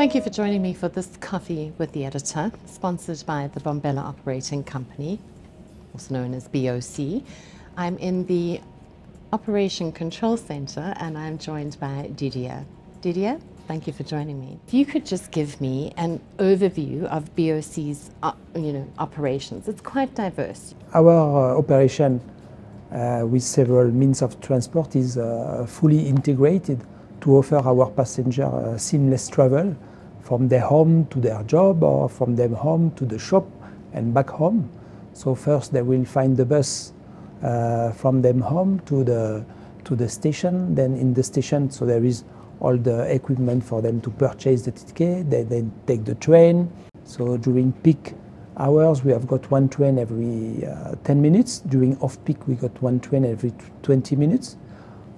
Thank you for joining me for this Coffee with the Editor, sponsored by the Bombela Operating Company, also known as BOC. I'm in the Operation Control Center and I'm joined by Didier. Didier, thank you for joining me. If you could just give me an overview of BOC's operations. It's quite diverse. Our operation with several means of transport is fully integrated to offer our passenger seamless travel from their home to their job or from their home to the shop and back home. So first they will find the bus from them home to the station, then in the station so there is all the equipment for them to purchase the ticket, they then take the train. So during peak hours we have got one train every 10 minutes, during off-peak we got one train every 20 minutes.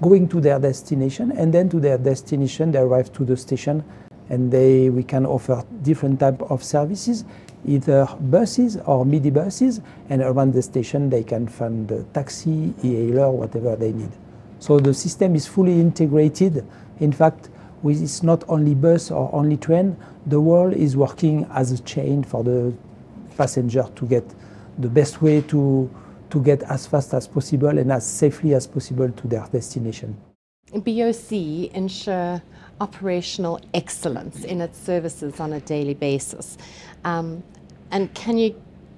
Going to their destination, and then to their destination they arrive to the station and we can offer different type of services, either buses or midi buses, and around the station they can find the taxi, e-hailer, whatever they need. So the system is fully integrated. In fact, it's not only bus or only train, the world is working as a chain for the passenger to get the best way to get as fast as possible and as safely as possible to their destination. BOC ensures operational excellence in its services on a daily basis. And can you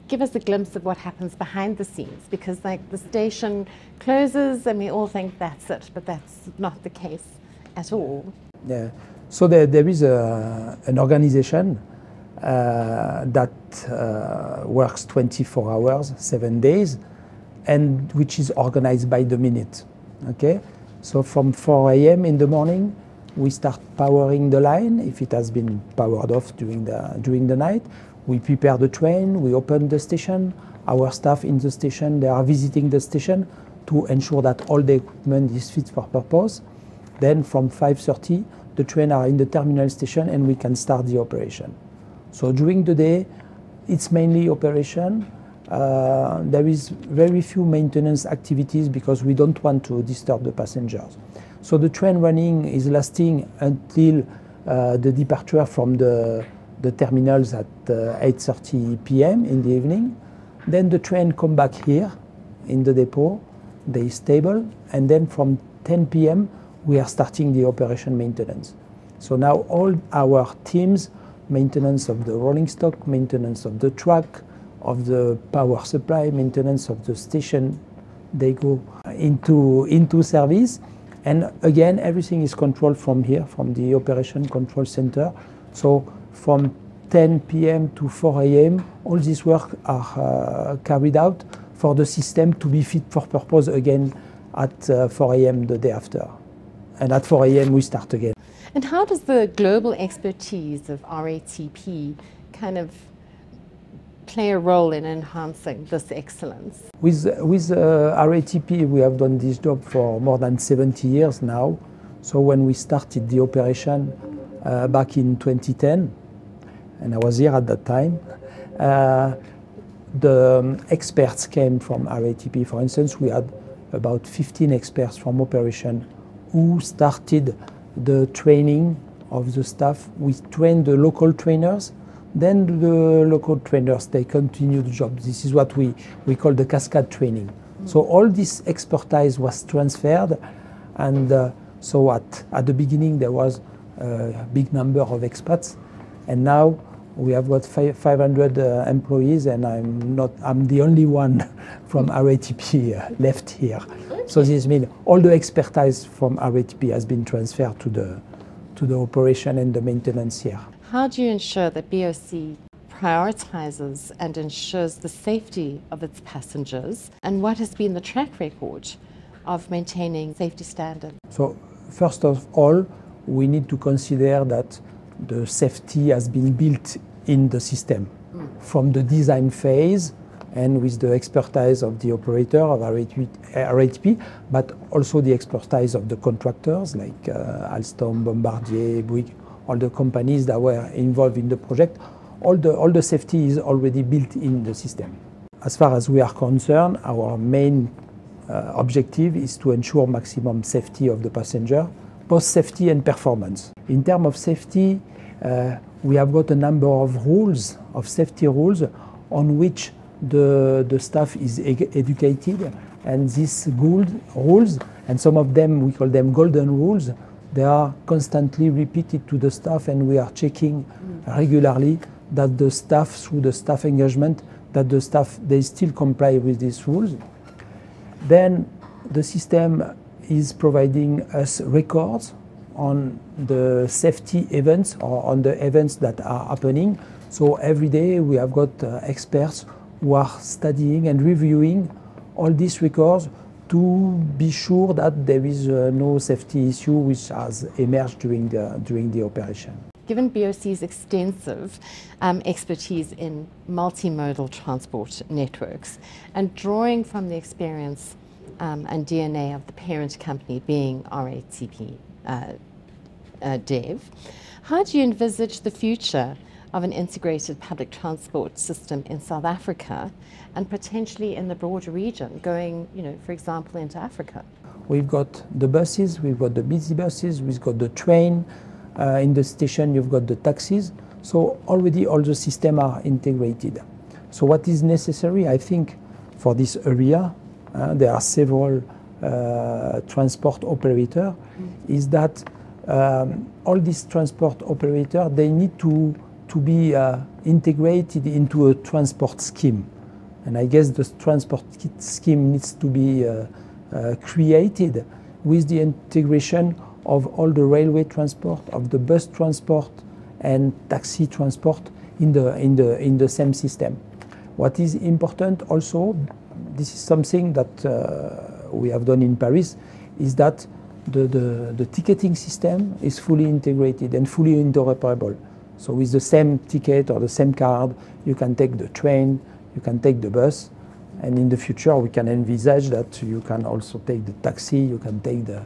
give us a glimpse of what happens behind the scenes? Because the station closes and we all think that's it, but that's not the case at all. Yeah. So there is an organization that works 24 hours, 7 days, and which is organized by the minute. Okay, so from 4 a.m. in the morning we start powering the line. If it has been powered off during the night, we prepare the train, we open the station, our staff in the station, they are visiting the station to ensure that all the equipment is fit for purpose. Then from 5:30 the train are in the terminal station and we can start the operation. So during the day it's mainly operation. There is very few maintenance activities because we don't want to disturb the passengers. So the train running is lasting until the departure from the terminals at 8:30 p.m. in the evening. Then the train come back here in the depot, they stable, and then from 10 p.m. we are starting the operation maintenance. So now all our teams, maintenance of the rolling stock, maintenance of the track, of the power supply, maintenance of the station, they go into service. And again, everything is controlled from here, from the Operation Control Center. So from 10 p.m. to 4 a.m., all this work are carried out for the system to be fit for purpose again at 4 a.m. the day after. And at 4 a.m. we start again. And how does the global expertise of RATP kind of play a role in enhancing this excellence? With RATP we have done this job for more than 70 years now. So when we started the operation back in 2010, and I was here at that time, the experts came from RATP. For instance, we had about 15 experts from operation who started the training of the staff. We trained the local trainers. Then the local trainers, they continue the job. This is what we call the cascade training. So all this expertise was transferred, and so at the beginning there was a big number of expats, and now we have got 500 employees, and I'm the only one from RATP left here. So this means all the expertise from RATP has been transferred to the operation and the maintenance here. How do you ensure that BOC prioritizes and ensures the safety of its passengers, and what has been the track record of maintaining safety standards? So first of all, we need to consider that the safety has been built in the system from the design phase and with the expertise of the operator of RATP, but also the expertise of the contractors like Alstom, Bombardier, Bouygues, all the companies that were involved in the project. All the safety is already built in the system. As far as we are concerned, our main objective is to ensure maximum safety of the passenger, both safety and performance. In terms of safety, We have got a number of rules, of safety rules, on which the staff is educated. And these gold rules, and some of them, we call them golden rules, they are constantly repeated to the staff, and we are checking regularly that the staff, through the staff engagement, that the staff, they still comply with these rules. Then the system is providing us records on the safety events or on the events that are happening. So every day we have got experts who are studying and reviewing all these records to be sure that there is no safety issue which has emerged during the operation. Given BOC's extensive expertise in multimodal transport networks and drawing from the experience and DNA of the parent company being RATP Dev, how do you envisage the future of an integrated public transport system in South Africa and potentially in the broader region, going, for example, into Africa? We've got the buses, we've got the busy buses, we've got the train, in the station you've got the taxis, so already all the systems are integrated. So what is necessary, I think, for this area, there are several transport operators, is that all these transport operators, they need to be integrated into a transport scheme. And I guess the transport scheme needs to be created with the integration of all the railway transport, of the bus transport and taxi transport in the same system. What is important also, this is something that we have done in Paris, is that the ticketing system is fully integrated and fully interoperable. So with the same ticket or the same card, you can take the train, you can take the bus, and in the future we can envisage that you can also take the taxi, you can take the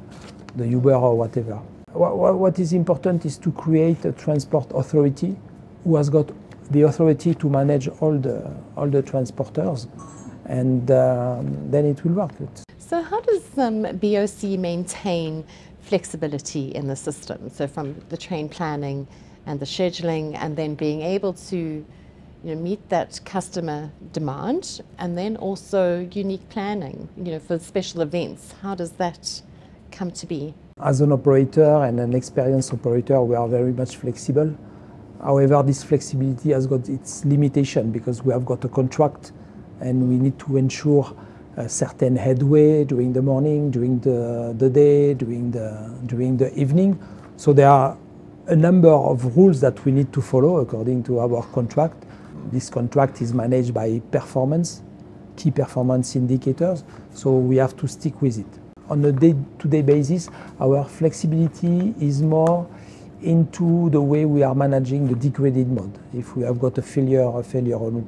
Uber or whatever. What is important is to create a transport authority who has got the authority to manage all the transporters, and then it will work. So how does BOC maintain flexibility in the system? So from the train planning and the scheduling, and then being able to meet that customer demand, and then also unique planning for special events. How does that come to be? As an operator and an experienced operator, we are very much flexible. However, this flexibility has got its limitation because we have got a contract and we need to ensure a certain headway during the morning, during the day, during the evening. So there are a number of rules that we need to follow according to our contract. This contract is managed by performance, key performance indicators, so we have to stick with it. On a day-to-day basis, our flexibility is more into the way we are managing the degraded mode. If we have got a failure on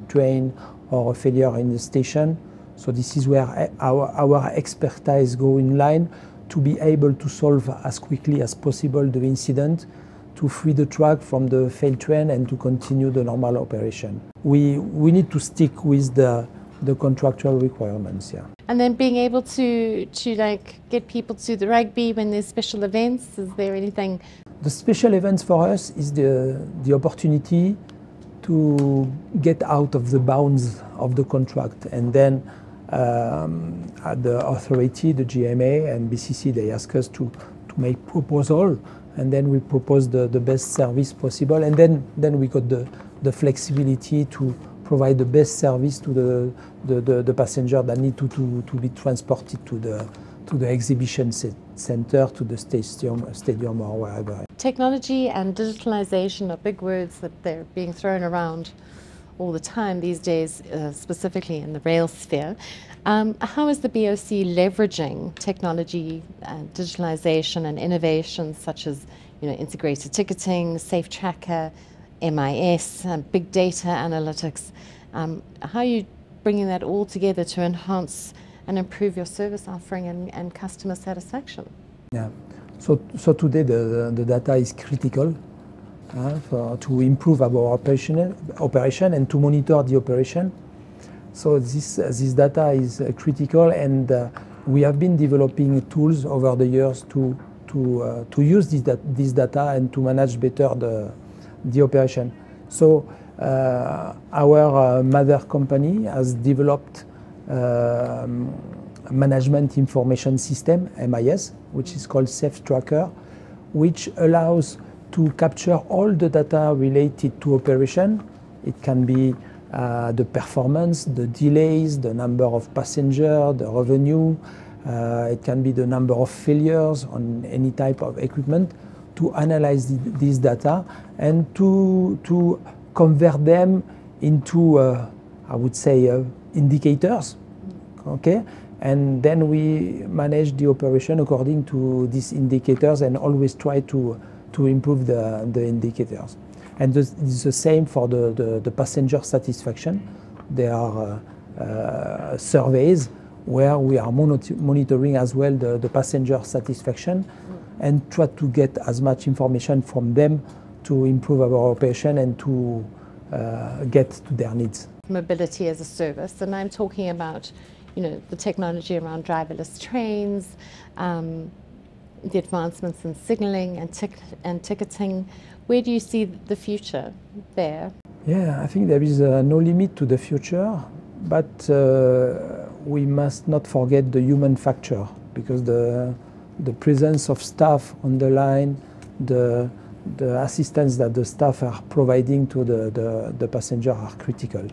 a train or a failure in the station, so this is where our expertise go in line to be able to solve as quickly as possible the incident, to free the track from the failed train and to continue the normal operation. We need to stick with the contractual requirements, yeah. And then being able to get people to the rugby when there's special events, is there anything? The special events for us is the opportunity to get out of the bounds of the contract, and then at the authority, the GMA and BCC, they ask us to make proposal, and then we propose the best service possible, and then we got the flexibility to provide the best service to the passenger that need to be transported to the exhibition center, to the stadium or wherever. Technology and digitalization are big words that they're being thrown around all the time these days, specifically in the rail sphere. How is the BOC leveraging technology, digitalization and innovations such as integrated ticketing, Safe Tracker, MIS, big data analytics? How are you bringing that all together to enhance and improve your service offering and customer satisfaction? Yeah, so today the data is critical to improve our operation and to monitor the operation. So this data is critical, and we have been developing tools over the years to use this data and to manage better the the operation. So our mother company has developed management information system, MIS, which is called Safe Tracker, which allows to capture all the data related to operation. It can be the performance, the delays, the number of passengers, the revenue, it can be the number of failures on any type of equipment, to analyze this data and to convert them into, I would say, indicators. Okay? And then we manage the operation according to these indicators and always try to improve the indicators. And it's the same for the passenger satisfaction. There are surveys where we are monitoring as well the passenger satisfaction and try to get as much information from them to improve our operation and to get to their needs. Mobility as a service, and I'm talking about, you know, the technology around driverless trains, the advancements in signalling and ticketing. Where do you see the future there? Yeah, I think there is no limit to the future, but we must not forget the human factor, because the presence of staff on the line, the assistance that the staff are providing to the passenger are critical.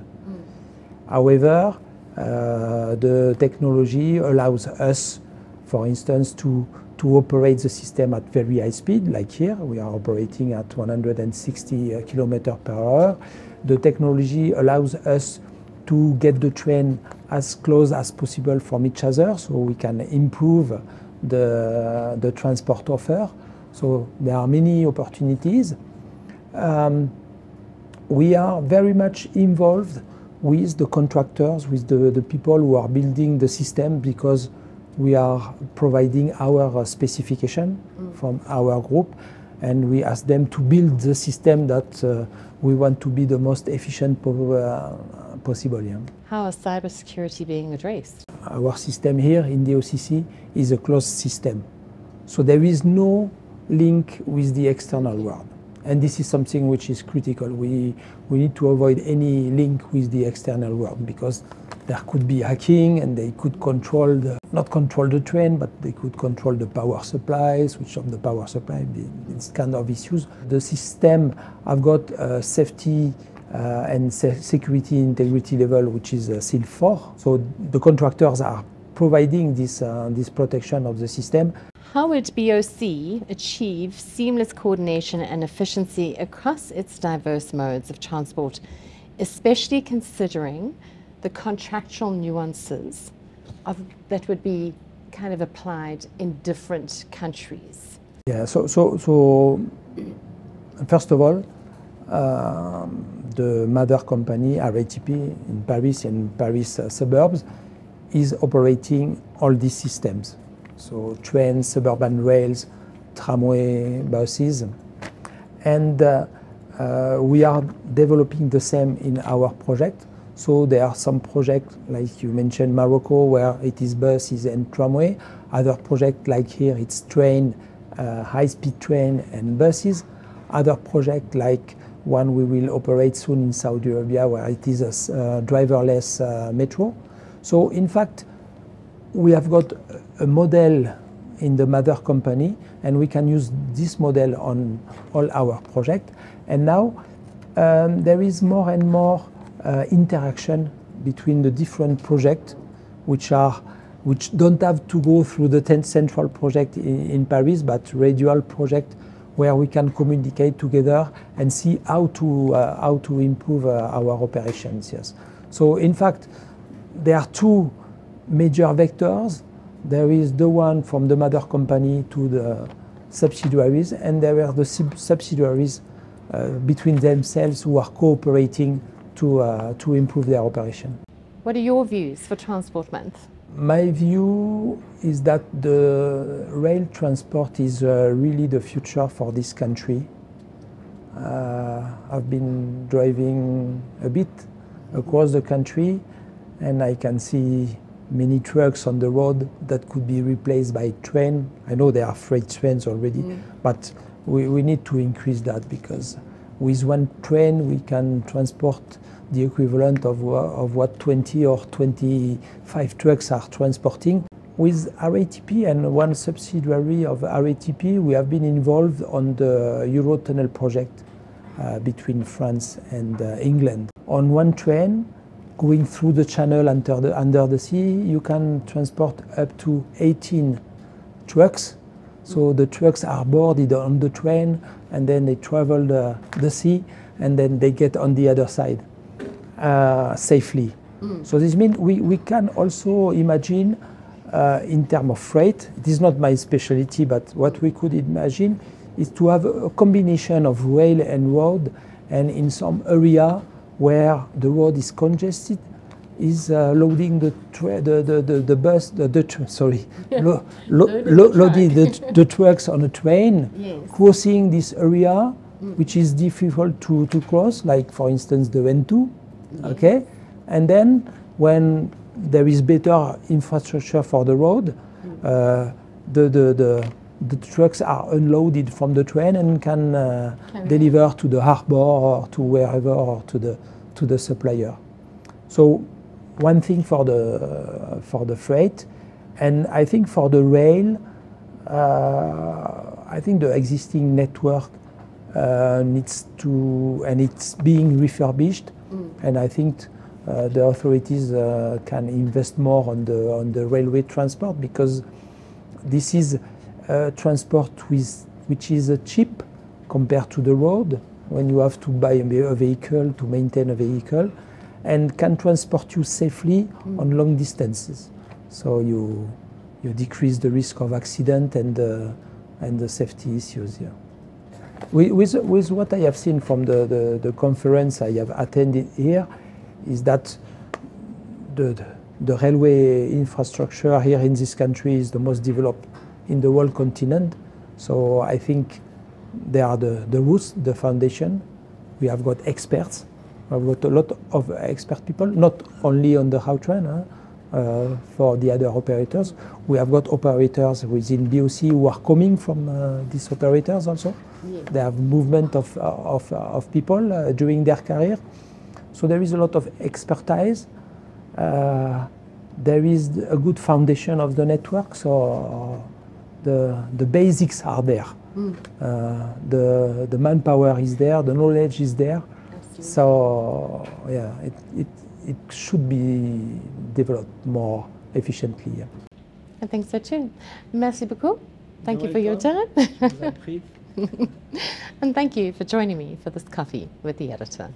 However, the technology allows us, for instance, to operate the system at very high speed, like here. We are operating at 160 kilometers per hour. The technology allows us to get the train as close as possible from each other, so we can improve the transport offer. So there are many opportunities. We are very much involved with the contractors, with the people who are building the system, because we are providing our specification from our group, and we ask them to build the system that we want to be the most efficient possible. Yeah. How is cybersecurity being addressed? Our system here in the OCC is a closed system, so there is no link with the external world. And this is something which is critical. We need to avoid any link with the external world, because there could be hacking and they could control not control the train, but they could control the power supply, switch off the power supply, these kind of issues. The system I've got safety and security integrity level, which is SIL 4. So the contractors are providing this protection of the system. How would BOC achieve seamless coordination and efficiency across its diverse modes of transport, especially considering the contractual nuances that would be kind of applied in different countries? Yeah, so first of all, the mother company, RATP, in Paris and Paris suburbs, is operating all these systems. So trains, suburban rails, tramway, buses. And we are developing the same in our project. So there are some projects, like you mentioned, Morocco, where it is buses and tramway. Other projects like here, it's train, high-speed train and buses. Other projects like one we will operate soon in Saudi Arabia, where it is a driverless metro. So in fact, we have got a model in the mother company, and we can use this model on all our projects. And now there is more and more interaction between the different projects, which don't have to go through the 10th central project in Paris, but radial project where we can communicate together and see how to improve our operations. Yes. So in fact, there are two major vectors. There is the one from the mother company to the subsidiaries, and there are the subsidiaries between themselves who are cooperating to improve their operation. What are your views for Transport Month? My view is that the rail transport is really the future for this country. I've been driving a bit across the country, and I can see many trucks on the road that could be replaced by train. I know there are freight trains already, but we need to increase that, because With one train, we can transport the equivalent of what 20 or 25 trucks are transporting. With RATP and one subsidiary of RATP, we have been involved on the Eurotunnel project between France and England. On one train, going through the channel under the sea, you can transport up to 18 trucks. So the trucks are boarded on the train, and then they travel the sea, and then they get on the other side safely. Mm. So this means we can also imagine, in terms of freight, it is not my specialty, but what we could imagine is to have a combination of rail and road, and in some area where the road is congested, is loading the trucks on a train, yes. Crossing this area, mm. Which is difficult to cross, like for instance the N2, yes. Okay? And then when there is better infrastructure for the road, mm. The trucks are unloaded from the train and can deliver to the harbor or to wherever, or to the supplier. So one thing for the freight, and I think for the rail, I think the existing network needs to, and it's being refurbished, mm. And I think the authorities can invest more on the railway transport, because this is transport which is cheap compared to the road, when you have to buy a vehicle to maintain a vehicle, and can transport you safely, mm. On long distances. So you decrease the risk of accident and the safety issues here. With what I have seen from the conference I have attended here, is that the railway infrastructure here in this country is the most developed in the world continent. So I think they are the roots, the foundation. We have got experts. I've got a lot of expert people, not only on the Gautrain, for the other operators. We have got operators within BOC who are coming from these operators also. Yeah. They have movement of people during their career. So there is a lot of expertise. There is a good foundation of the network, so the basics are there. Mm. The manpower is there, the knowledge is there. So yeah, it should be developed more efficiently. Yeah. I think so too. Merci beaucoup. Thank you for your time. And thank you for joining me for this coffee with the editor.